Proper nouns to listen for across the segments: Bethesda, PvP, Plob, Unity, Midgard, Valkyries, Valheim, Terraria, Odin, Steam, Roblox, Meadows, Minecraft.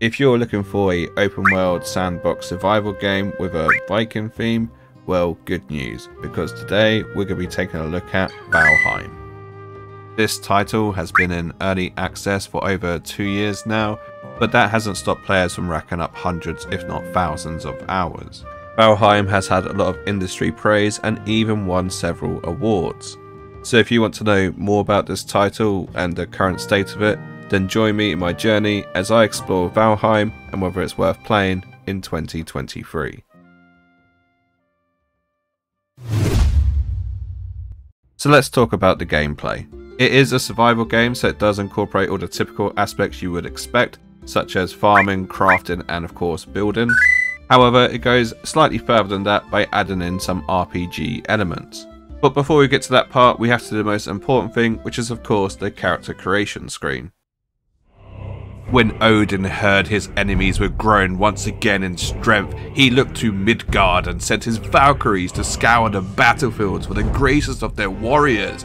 If you're looking for an open world sandbox survival game with a Viking theme, well, good news, because today we're going to be taking a look at Valheim. This title has been in early access for over 2 years now, but that hasn't stopped players from racking up hundreds if not thousands of hours. Valheim has had a lot of industry praise and even won several awards. So if you want to know more about this title and the current state of it, then join me in my journey as I explore Valheim and whether it's worth playing in 2023. So let's talk about the gameplay. It is a survival game, so it does incorporate all the typical aspects you would expect, such as farming, crafting, and of course building. However, it goes slightly further than that by adding in some RPG elements. But before we get to that part, we have to do the most important thing, which is of course the character creation screen. When Odin heard his enemies were growing once again in strength, he looked to Midgard and sent his Valkyries to scour the battlefields for the greatest of their warriors.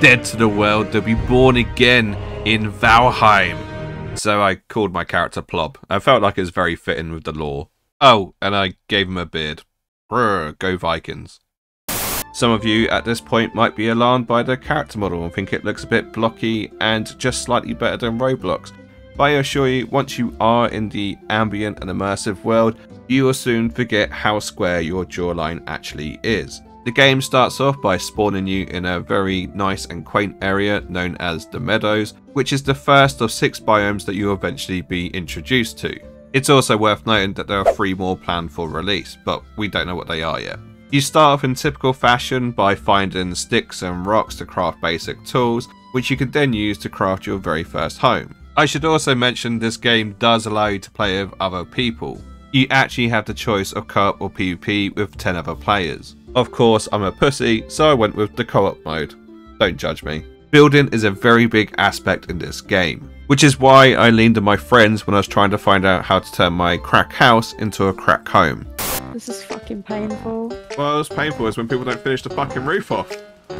Dead to the world, they'll be born again in Valheim. So I called my character Plob. I felt like it was very fitting with the lore. Oh, and I gave him a beard. Brr, go Vikings. Some of you at this point might be alarmed by the character model and think it looks a bit blocky and just slightly better than Roblox. But I assure you, once you are in the ambient and immersive world, you will soon forget how square your jawline actually is. The game starts off by spawning you in a very nice and quaint area known as the Meadows, which is the first of 6 biomes that you will eventually be introduced to. It's also worth noting that there are 3 more planned for release, but we don't know what they are yet. You start off in typical fashion by finding sticks and rocks to craft basic tools, which you can then use to craft your very first home. I should also mention this game does allow you to play with other people. You actually have the choice of co-op or PvP with 10 other players. Of course, I'm a pussy, so I went with the co-op mode. Don't judge me. Building is a very big aspect in this game, which is why I leaned on my friends when I was trying to find out how to turn my crack house into a crack home. This is fucking painful. Well, it's painful is when people don't finish the fucking roof off.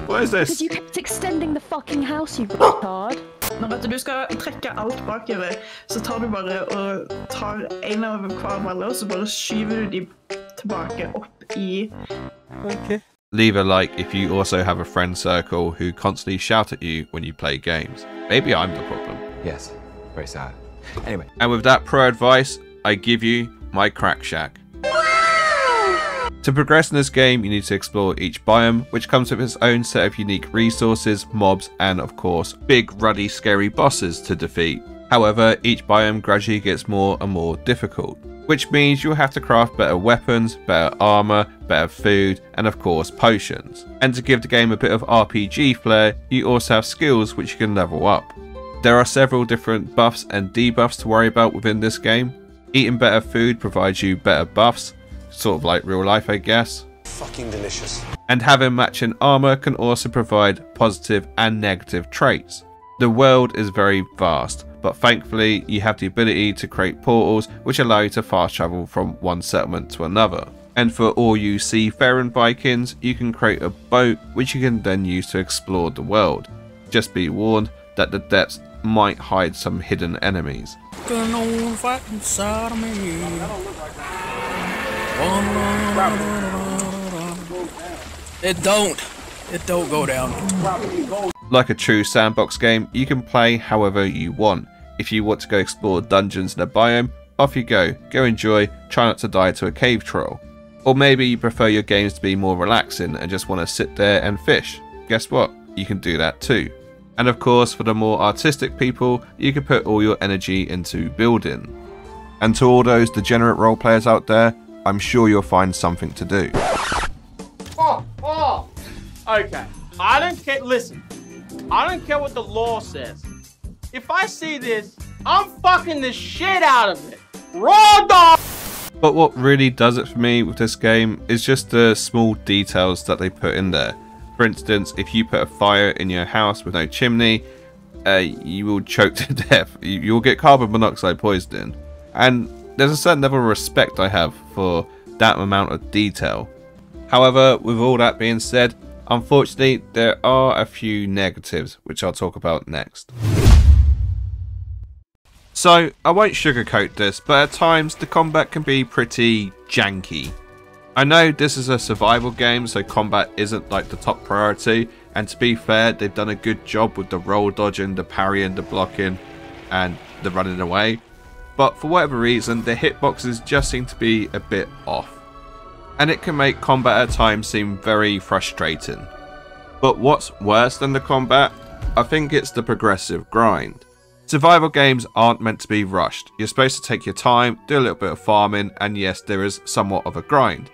What is this? Because you kept extending the fucking house, you bastard. Når at du skal trekke alt bakover, så tar du bare og tar en av hver balle, og så bare skyver du de tilbake opp I... Okay. Leave a like if you also have a friend circle who constantly shout at you when you play games. Maybe I'm the problem. Yes, very sad. Anyway. And with that pro advice, I give you my crack shack. To progress in this game, you need to explore each biome, which comes with its own set of unique resources, mobs, and of course, big, ruddy, scary bosses to defeat. However, each biome gradually gets more and more difficult, which means you'll have to craft better weapons, better armor, better food, and of course, potions. And to give the game a bit of RPG flair, you also have skills which you can level up. There are several different buffs and debuffs to worry about within this game. Eating better food provides you better buffs, sort of like real life, I guess. Fucking delicious. And having matching armor can also provide positive and negative traits. The world is very vast, but thankfully you have the ability to create portals which allow you to fast travel from one settlement to another. And for all you seafaring Vikings, you can create a boat which you can then use to explore the world. Just be warned that the depths might hide some hidden enemies. It don't go down. Like a true sandbox game, you can play however you want. If you want to go explore dungeons in a biome, off you go. Go enjoy, try not to die to a cave troll. Or maybe you prefer your games to be more relaxing and just want to sit there and fish. Guess what? You can do that too. And of course, for the more artistic people, you can put all your energy into building. And to all those degenerate role players out there, I'm sure you'll find something to do. Okay. I don't care. Listen, I don't care what the law says. If I see this, I'm fucking the shit out of it. Raw dog. But what really does it for me with this game is just the small details that they put in there. For instance, if you put a fire in your house with no chimney, you will choke to death. You'll get carbon monoxide poisoning. And there's a certain level of respect I have for that amount of detail. However, with all that being said, unfortunately, there are a few negatives, which I'll talk about next. So I won't sugarcoat this, but at times the combat can be pretty janky. I know this is a survival game, so combat isn't like the top priority, and to be fair, they've done a good job with the roll dodging, the parrying, the blocking, and the running away. But for whatever reason, the hitboxes just seem to be a bit off, and it can make combat at times seem very frustrating. But what's worse than the combat? I think it's the progressive grind. Survival games aren't meant to be rushed. You're supposed to take your time, do a little bit of farming, and yes, there is somewhat of a grind.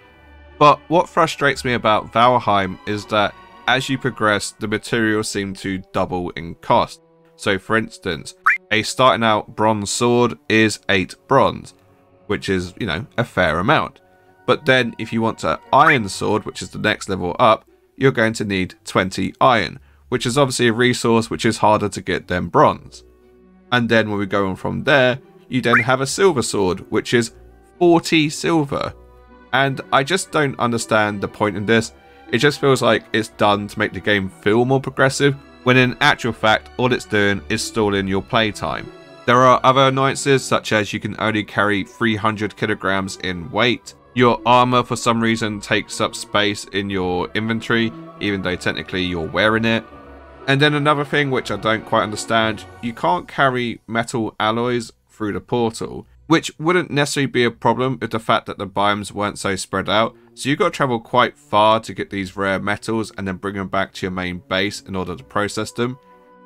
But what frustrates me about Valheim is that as you progress, the materials seem to double in cost. So for instance, a starting out bronze sword is 8 bronze, which is, you know, a fair amount. But then if you want an iron sword, which is the next level up, you're going to need 20 iron, which is obviously a resource which is harder to get than bronze. And then when we go on from there, you then have a silver sword, which is 40 silver. And I just don't understand the point in this. It just feels like it's done to make the game feel more progressive, when in actual fact, all it's doing is stalling your playtime. There are other annoyances, such as you can only carry 300 kilograms in weight. Your armor for some reason takes up space in your inventory, even though technically you're wearing it. And then another thing which I don't quite understand, you can't carry metal alloys through the portal, which wouldn't necessarily be a problem if the fact that the biomes weren't so spread out. So you've got to travel quite far to get these rare metals and then bring them back to your main base in order to process them.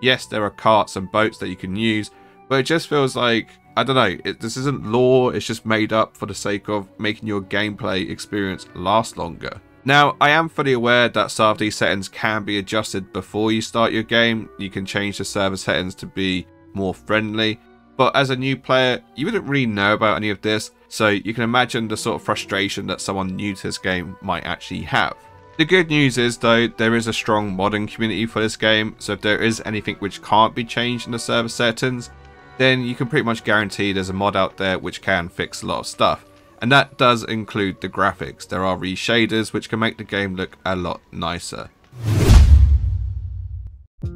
Yes, there are carts and boats that you can use, but it just feels like, I don't know, this isn't lore, it's just made up for the sake of making your gameplay experience last longer. Now, I am fully aware that some of these settings can be adjusted before you start your game. You can change the server settings to be more friendly, but as a new player, you wouldn't really know about any of this, so you can imagine the sort of frustration that someone new to this game might actually have. The good news is though, there is a strong modding community for this game, so if there is anything which can't be changed in the server settings, then you can pretty much guarantee there's a mod out there which can fix a lot of stuff. And that does include the graphics. There are reshaders which can make the game look a lot nicer.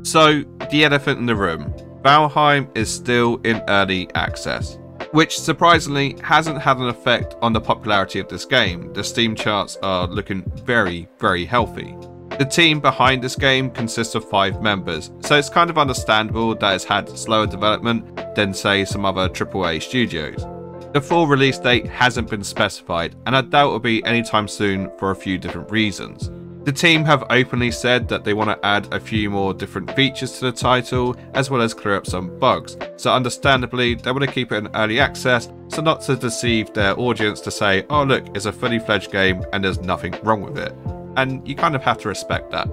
So, the elephant in the room. Valheim is still in early access, which surprisingly hasn't had an effect on the popularity of this game. The Steam charts are looking very, very healthy. The team behind this game consists of 5 members, so it's kind of understandable that it's had slower development than say some other AAA studios. The full release date hasn't been specified, and I doubt it'll be anytime soon for a few different reasons. The team have openly said that they want to add a few more different features to the title, as well as clear up some bugs, so understandably they want to keep it in early access, so not to deceive their audience to say, oh look, it's a fully fledged game and there's nothing wrong with it, and you kind of have to respect that.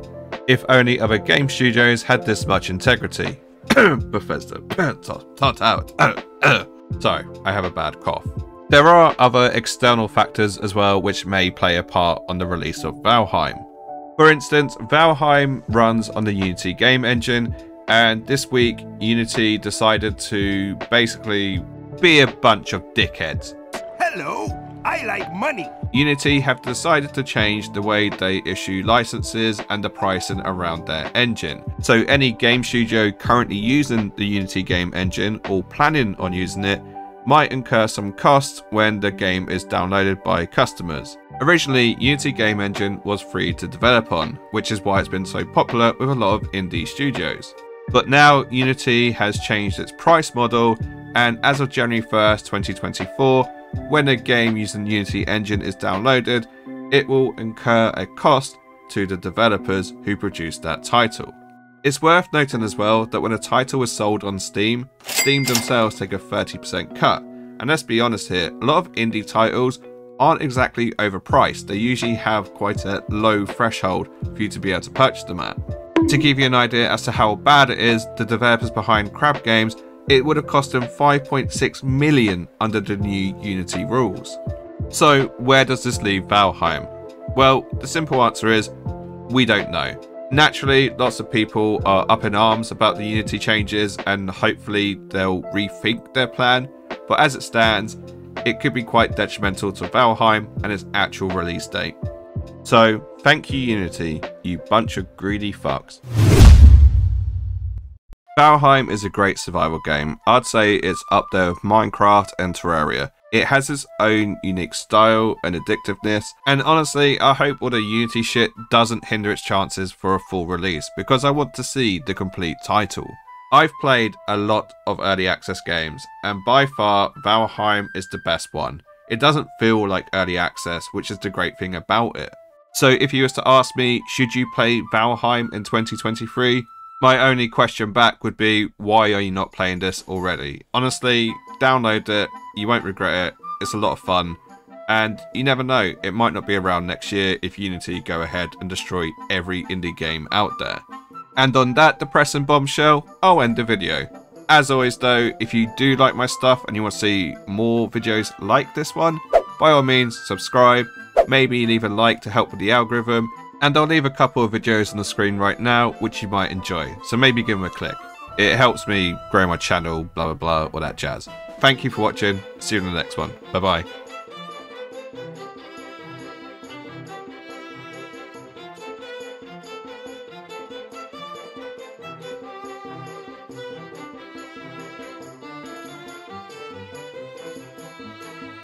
If only other game studios had this much integrity. Bethesda, tot out. Sorry, I have a bad cough. There are other external factors as well which may play a part on the release of Valheim. For instance, Valheim runs on the Unity game engine, and this week Unity decided to basically be a bunch of dickheads. Hello, I like money. Unity have decided to change the way they issue licenses and the pricing around their engine. So any game studio currently using the Unity game engine or planning on using it might incur some costs when the game is downloaded by customers. Originally, Unity game engine was free to develop on, which is why it's been so popular with a lot of indie studios. But now Unity has changed its price model, and as of January 1st, 2024, when a game using the Unity engine is downloaded, it will incur a cost to the developers who produced that title. It's worth noting as well that when a title is sold on Steam, Steam themselves take a 30% cut. And let's be honest here, a lot of indie titles aren't exactly overpriced. They usually have quite a low threshold for you to be able to purchase them at. To give you an idea as to how bad it is, the developers behind Crab Games, it would have cost them 5.6 million under the new Unity rules. So where does this leave Valheim? Well, the simple answer is, we don't know. Naturally, lots of people are up in arms about the Unity changes, and hopefully they'll rethink their plan, but as it stands, it could be quite detrimental to Valheim and its actual release date. So thank you Unity, you bunch of greedy fucks. Valheim is a great survival game. I'd say it's up there with Minecraft and Terraria. It has its own unique style and addictiveness, and honestly I hope all the Unity shit doesn't hinder its chances for a full release, because I want to see the complete title. I've played a lot of early access games, and by far Valheim is the best one. It doesn't feel like early access, which is the great thing about it. So if you were to ask me, should you play Valheim in 2023? My only question back would be, why are you not playing this already? Honestly, download it, you won't regret it, it's a lot of fun, and you never know, it might not be around next year if Unity go ahead and destroy every indie game out there. And on that depressing bombshell, I'll end the video. As always though, if you do like my stuff and you want to see more videos like this one, by all means subscribe, maybe leave a like to help with the algorithm, and I'll leave a couple of videos on the screen right now which you might enjoy, so maybe give them a click. It helps me grow my channel, blah blah blah, all that jazz. Thank you for watching, see you in the next one, bye bye.